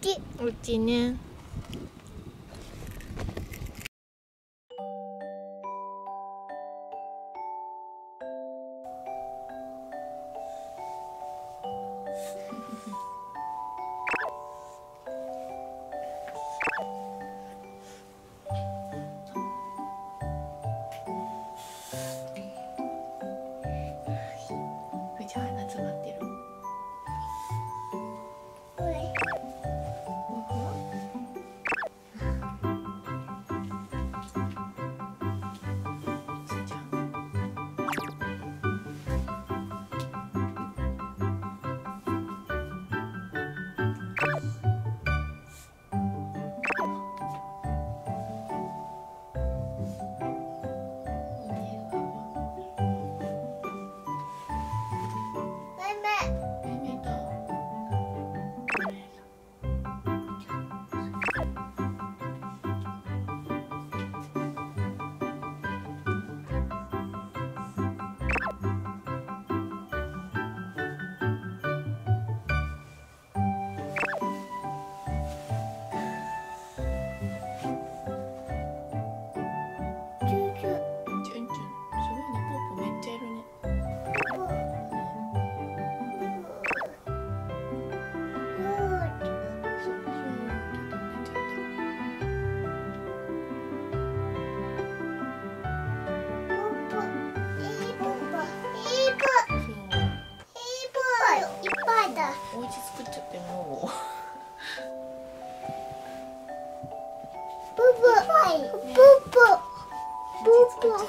ち。うちね。お家作っちゃってもうブブブブブブブブブブブ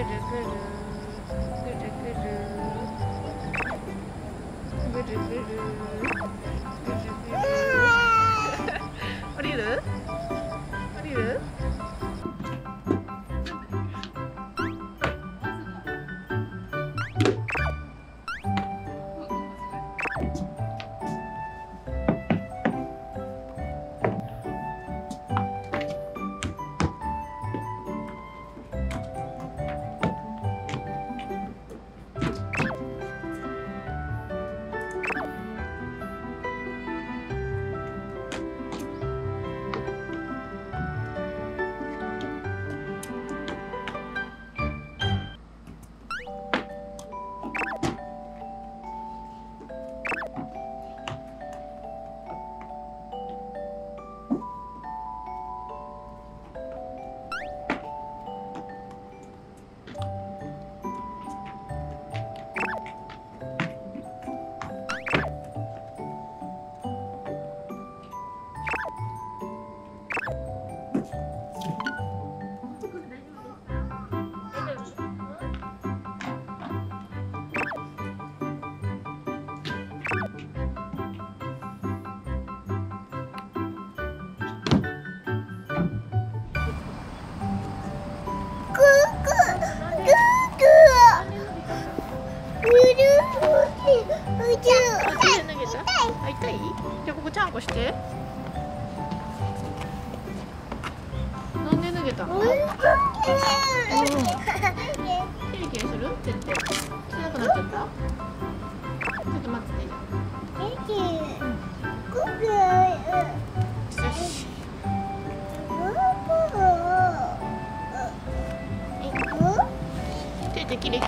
キレキ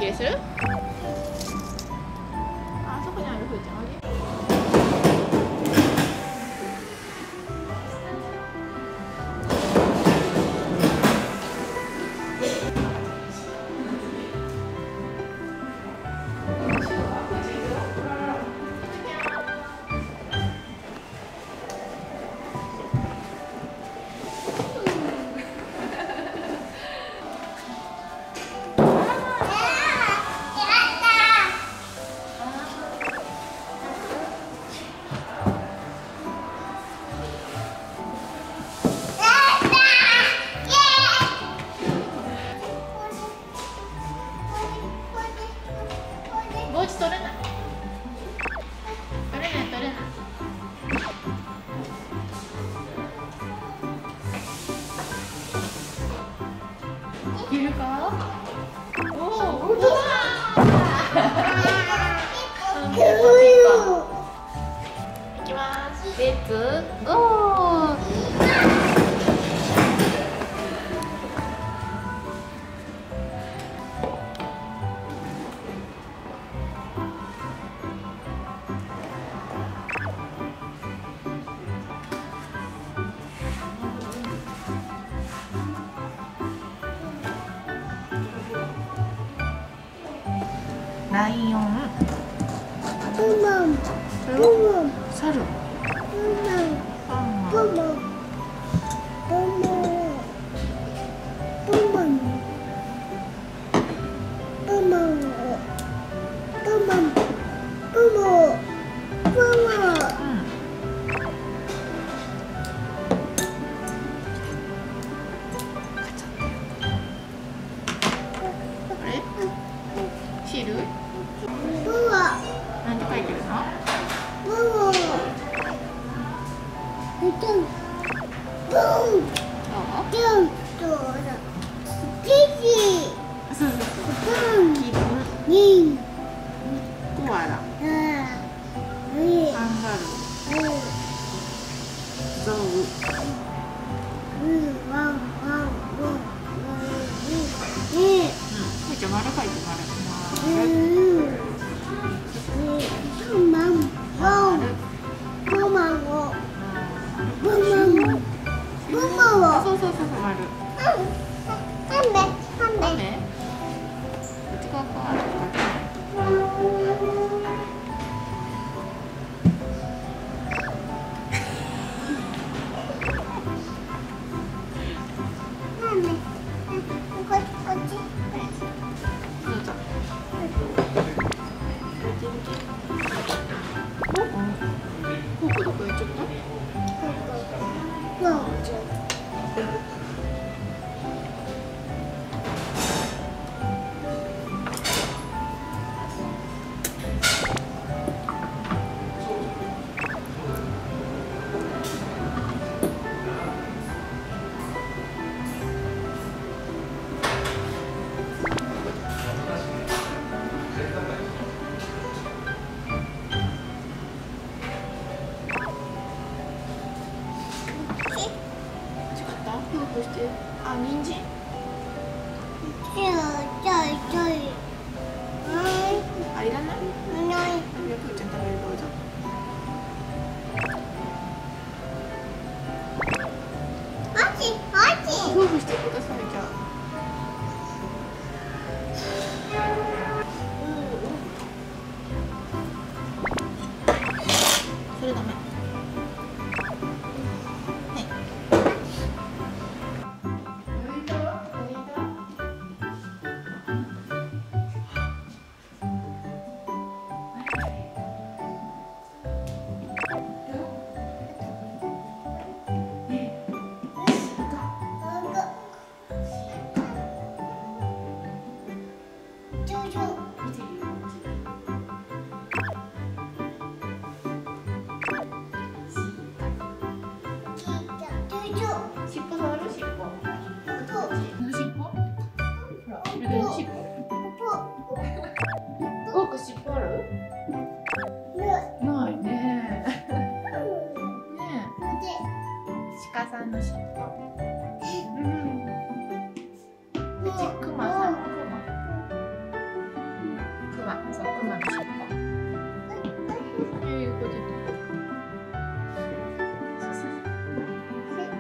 レする？あそこにあるふーちゃんおいで。ライオン、サル、パンマン、こっち。あ、人参。ちょい。あ、いらない？いらない。じゃあ、くーちゃん食べるどうぞ。おち。夫婦してくださいじゃあ。 ほ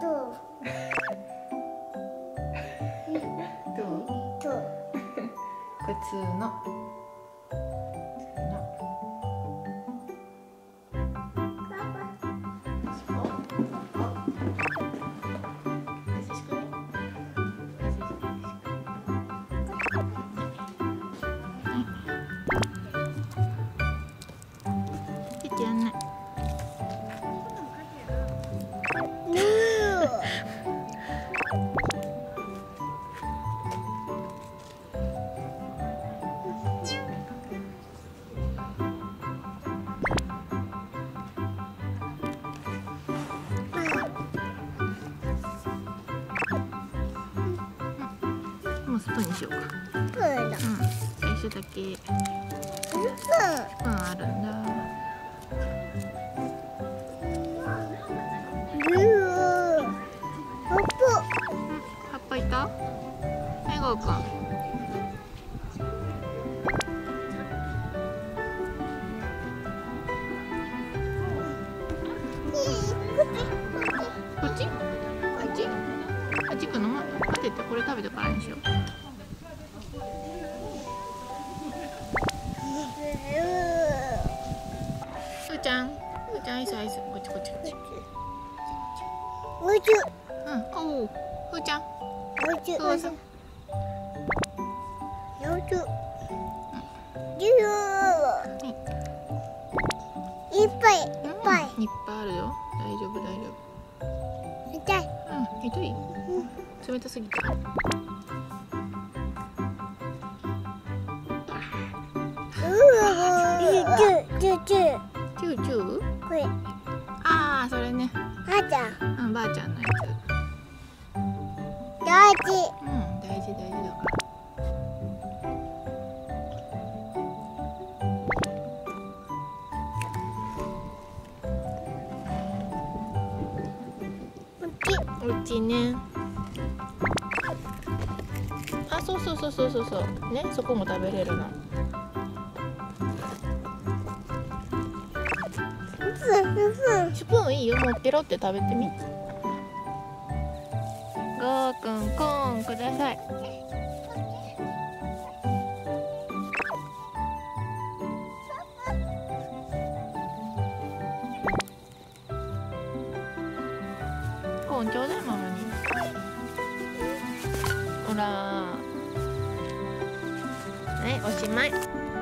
どう？普通の。 これ食べてからにしよう。 アイスこっちふーちゃんいっぱいあるよ。大丈夫痛い。痛い。冷たすぎた。 これ。ああ、それね。ばあちゃんのやつ。大事。大事だから。 うちね。あ、そうね、そこも食べれるの。 スプーンいいよ、もうペロって食べてみ。ごーくんコーンください。ちょうだいママに。ほら、はい、おしまい。